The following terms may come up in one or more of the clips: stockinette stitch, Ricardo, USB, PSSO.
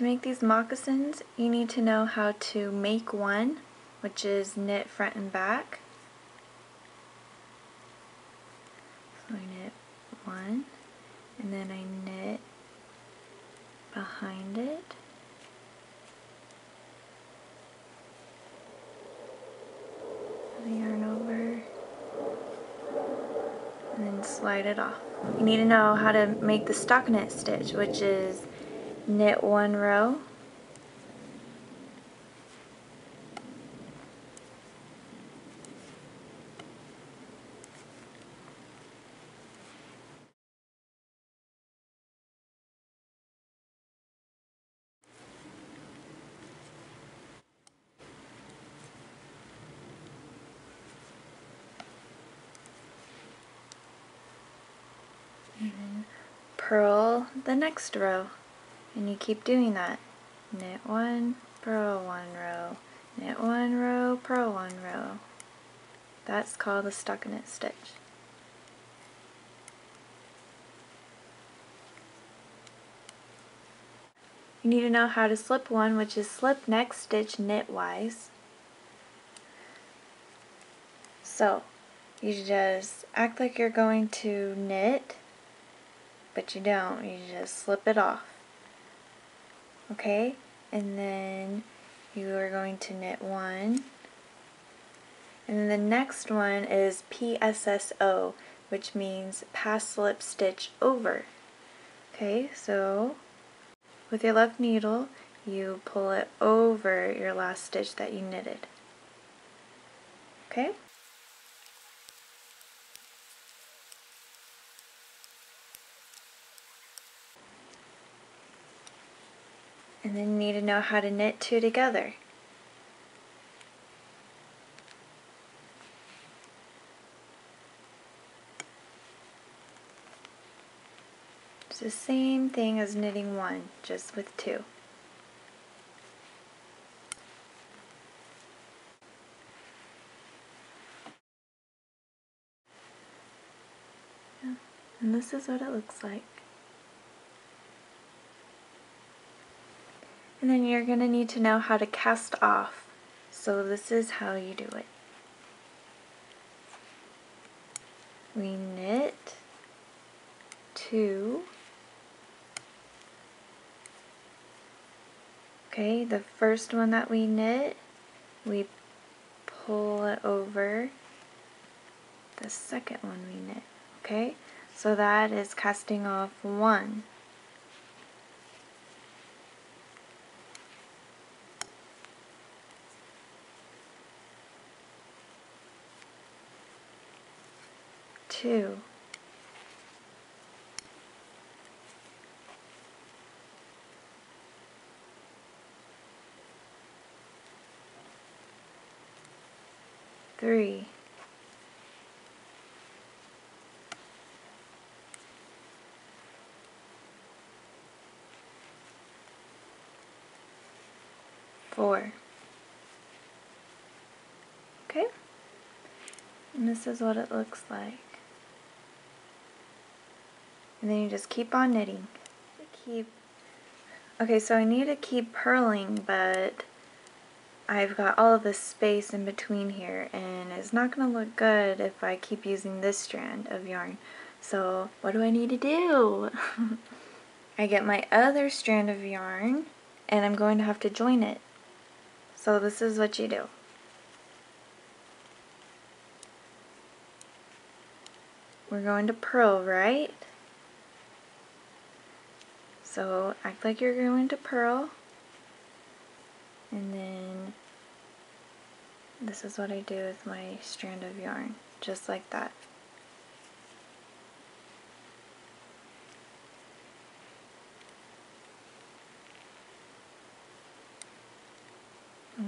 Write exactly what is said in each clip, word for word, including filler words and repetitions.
To make these moccasins, you need to know how to make one, which is knit front and back. So I knit one, and then I knit behind it. The yarn over, and then slide it off. You need to know how to make the stockinette stitch, which is knit one row, and then purl the next row. And you keep doing that. Knit one, purl one row, knit one row, purl one row. That's called the stockinette stitch. You need to know how to slip one, which is slip next stitch knitwise. So you just act like you're going to knit, but you don't. You just slip it off. Okay, and then you are going to knit one, and then the next one is P S S O, which means pass slip stitch over. Okay, so with your left needle you pull it over your last stitch that you knitted. Okay. And then you need to know how to knit two together. It's the same thing as knitting one, just with two. And this is what it looks like. And then you're going to need to know how to cast off. So this is how you do it. We knit two. Okay, the first one that we knit, we pull it over the second one we knit. Okay, so that is casting off one. Two, three, four. Okay, and this is what it looks like. And then you just keep on knitting. Keep. Okay, so I need to keep purling, but I've got all of this space in between here, and it's not going to look good if I keep using this strand of yarn. So what do I need to do? I get my other strand of yarn, and I'm going to have to join it. So this is what you do. We're going to purl, right? So act like you're going to purl, and then this is what I do with my strand of yarn, just like that.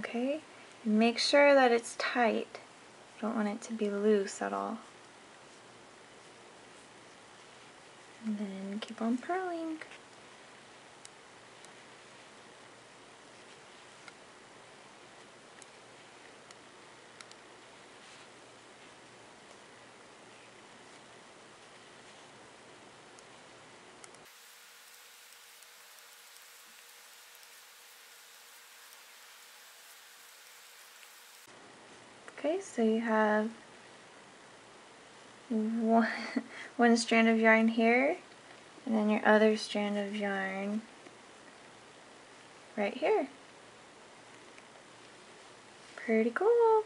Okay, and make sure that it's tight. You don't want it to be loose at all. And then keep on purling. Okay, so you have one, one strand of yarn here, and then your other strand of yarn right here. Pretty cool.